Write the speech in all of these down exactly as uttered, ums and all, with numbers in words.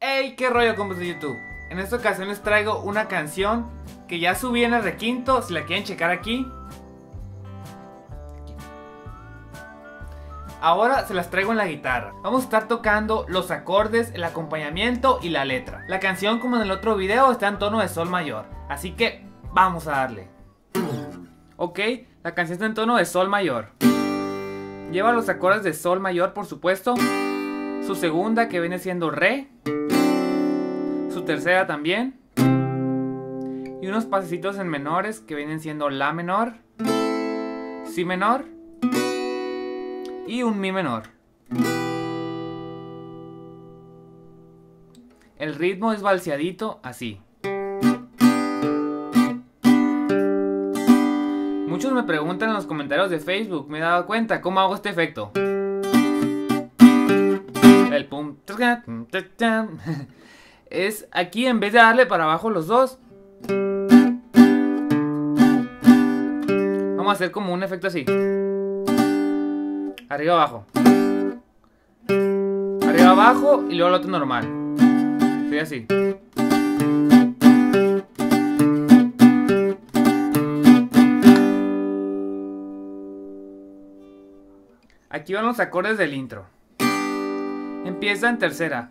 ¡Hey! ¿Qué rollo, compas de YouTube? En esta ocasión les traigo una canción que ya subí en el requinto, si la quieren checar aquí. Ahora se las traigo en la guitarra. Vamos a estar tocando los acordes, el acompañamiento y la letra. La canción, como en el otro video, está en tono de sol mayor, así que vamos a darle. Ok, la canción está en tono de sol mayor. Lleva los acordes de sol mayor, por supuesto. Su segunda, que viene siendo re. Su tercera también. Y unos pasecitos en menores que vienen siendo la menor, si menor y un mi menor. El ritmo es valseadito, así. Muchos me preguntan en los comentarios de Facebook, me he dado cuenta, ¿cómo hago este efecto? El pum. Es aquí, en vez de darle para abajo los dos, vamos a hacer como un efecto así. Arriba abajo. Arriba abajo y luego el otro normal. Sería así. Aquí van los acordes del intro. Empieza en tercera.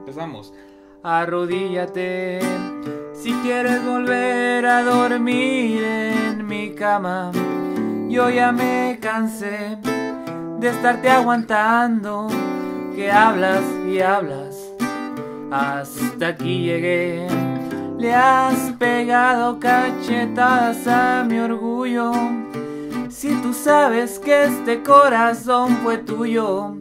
Empezamos. Arrodíllate si quieres volver a dormir en mi cama. Yo ya me cansé de estarte aguantando, que hablas y hablas. Hasta aquí llegué. Le has pegado cachetadas a mi orgullo. Si tú sabes que este corazón fue tuyo,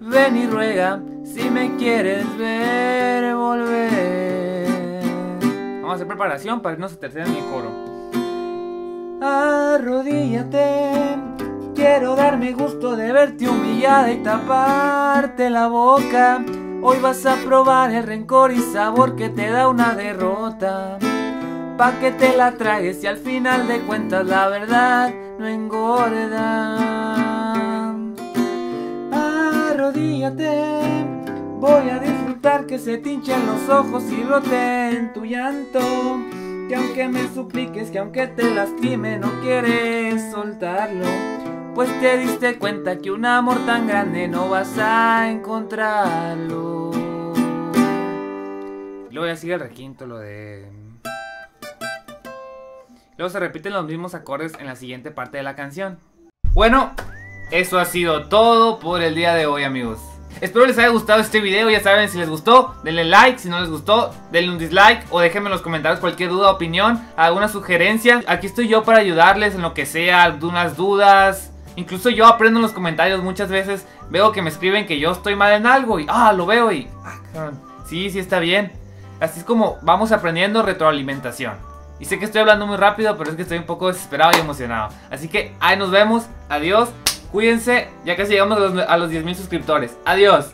ven y ruega si me quieres ver volver. Vamos a hacer preparación para irnos a tercera en el coro. Arrodíllate, quiero darme gusto de verte humillada y taparte la boca. Hoy vas a probar el rencor y sabor que te da una derrota, pa' que te la tragues y al final de cuentas la verdad no engorda. Arrodíllate, voy a disfrutar que se te hinchen los ojos y roten tu llanto. Que aunque me supliques, que aunque te lastime, no quieres soltarlo, pues te diste cuenta que un amor tan grande no vas a encontrarlo. Luego ya sigue el requinto, lo de... Luego se repiten los mismos acordes en la siguiente parte de la canción. Bueno, eso ha sido todo por el día de hoy, amigos. Espero les haya gustado este video, ya saben, si les gustó, denle like, si no les gustó, denle un dislike o déjenme en los comentarios cualquier duda, opinión, alguna sugerencia. Aquí estoy yo para ayudarles en lo que sea, algunas dudas. Incluso yo aprendo en los comentarios, muchas veces veo que me escriben que yo estoy mal en algo y ah, lo veo y ah, cabrón, sí, sí está bien. Así es como vamos aprendiendo retroalimentación. Y sé que estoy hablando muy rápido, pero es que estoy un poco desesperado y emocionado. Así que ahí nos vemos, adiós. Cuídense, ya casi llegamos a los, a los diez mil suscriptores. Adiós.